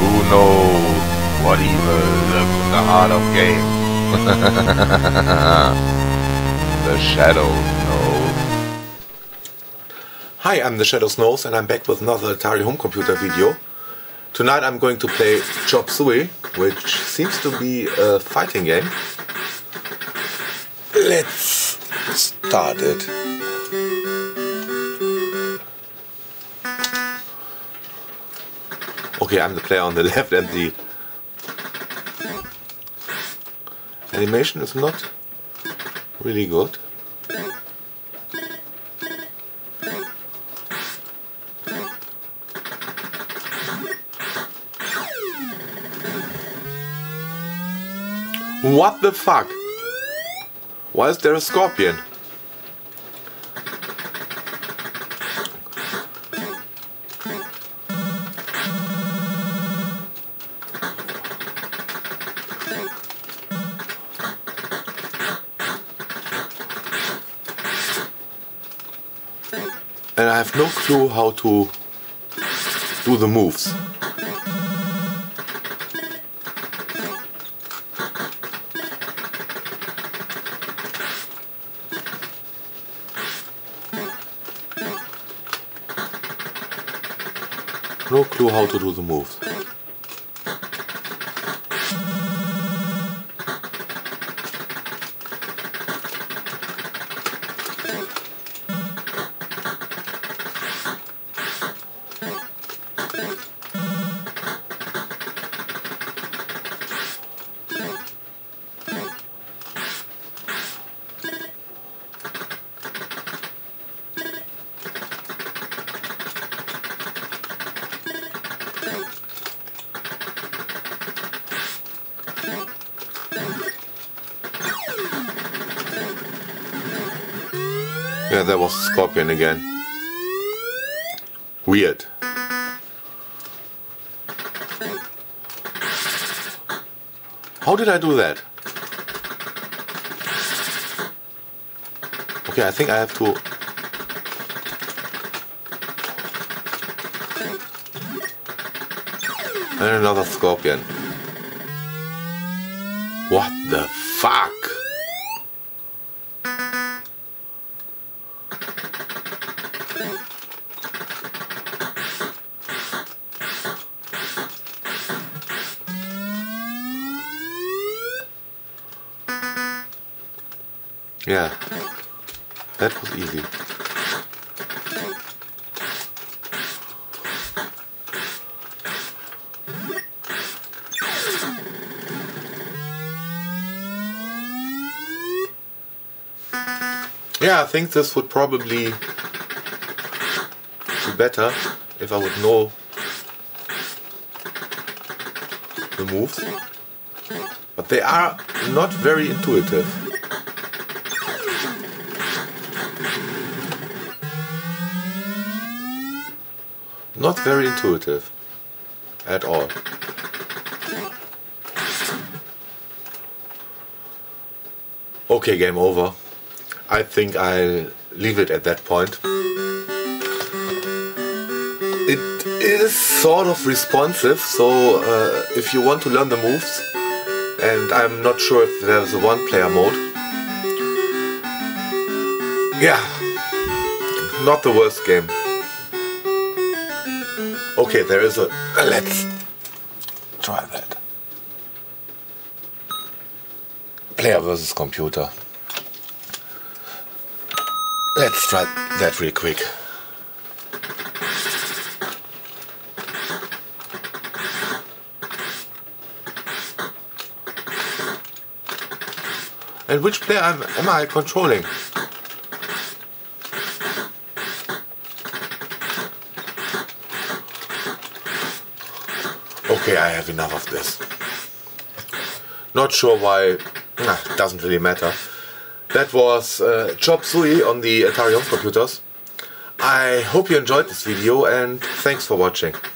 Who knows what evil lives in the heart of game? The Shadow Snows. Hi, I'm The Shadow Snows and I'm back with another Atari home computer video. Tonight I'm going to play Chop Suey, which seems to be a fighting game. Let's start it. Okay, I'm the player on the left and the animation is not really good. What the fuck? Why is there a scorpion? And I have no clue how to do the moves. No clue how to do the moves. Yeah, there was a scorpion again. Weird. How did I do that? Okay, I think I have to... And another scorpion. What the fuck? Yeah, that was easy. Yeah, I think this would probably be better if I would know the moves. But they are not very intuitive. Not very intuitive at all. Okay, game over. I think I'll leave it at that point. It is sort of responsive, so if you want to learn the moves, and I'm not sure if there's a one-player mode. Yeah, not the worst game. Okay, there is a... Let's try that. Player versus computer. Let's try that real quick. And which player am I controlling? Okay, I have enough of this. Not sure why, doesn't really matter. That was Chop Suey on the Atari home computers. I hope you enjoyed this video and thanks for watching.